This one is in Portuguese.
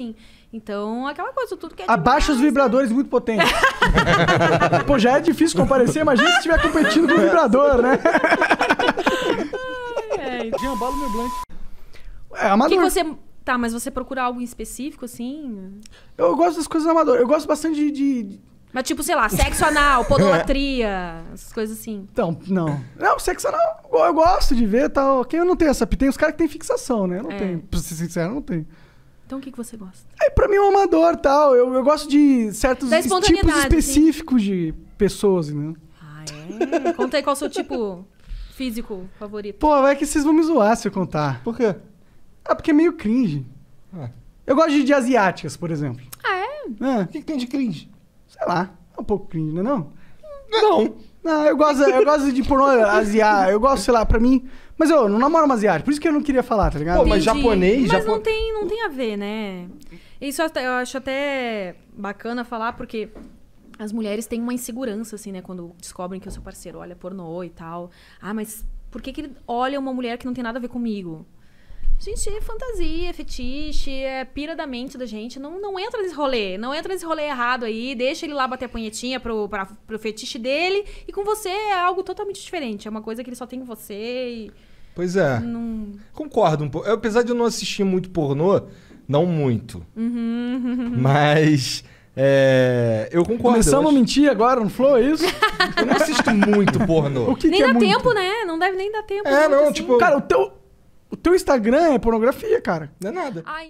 assim. Então, aquela coisa, tudo que é... Abaixa os vibradores muito potentes. Pô, já é difícil comparecer, imagina se estiver competindo com o vibrador, né? Jambalo meu blank. É amador. Que você... Tá, mas você procura algo em específico, assim? Eu gosto das coisas amadoras. Eu gosto bastante de... Mas tipo, sei lá, sexo anal, podolatria, essas coisas assim. Então, não. Não, sexo anal eu gosto de ver e tal. Quem eu não tenho essa... Tem os caras que tem fixação, né? Eu não tenho. Pra ser sincero, não tenho. Então o que você gosta? É, pra mim é um amador e tal. Eu gosto de certos tipos específicos de pessoas, né? Ah, é? Conta aí qual é o seu tipo físico favorito. Pô, vai que vocês vão me zoar se eu contar. Por quê? Ah, porque é meio cringe. É. Eu gosto de asiáticas, por exemplo. Ah, é? O que tem de cringe? Sei lá, é um pouco cringe, não é não? Não. Não, eu gosto de pornô asiático, eu gosto, sei lá, pra mim... Mas eu não namoro uma asiática, por isso que eu não queria falar, tá ligado? Pô, mas japonês... Mas não tem a ver, né? Isso eu acho até bacana falar, porque as mulheres têm uma insegurança, assim, né? Quando descobrem que o seu parceiro olha pornô e tal. Ah, mas por que ele olha uma mulher que não tem nada a ver comigo? Gente, é fantasia, é fetiche, é pira da mente da gente. Não entra nesse rolê. Não entra nesse rolê errado aí. Deixa ele lá bater a punhetinha pro fetiche dele. E com você é algo totalmente diferente. É uma coisa que ele só tem com você. E pois é. Não... Concordo um pouco. Apesar de eu não assistir muito pornô, não muito. Uhum. Mas... É, eu concordo. Começamos a mentir agora no Flow, é isso? Eu não assisto muito pornô. O que nem que dá muito? Tempo, né? Não deve nem dar tempo. É, não, assim. Tipo... Cara, o teu Instagram é pornografia, cara. Não é nada. Ai.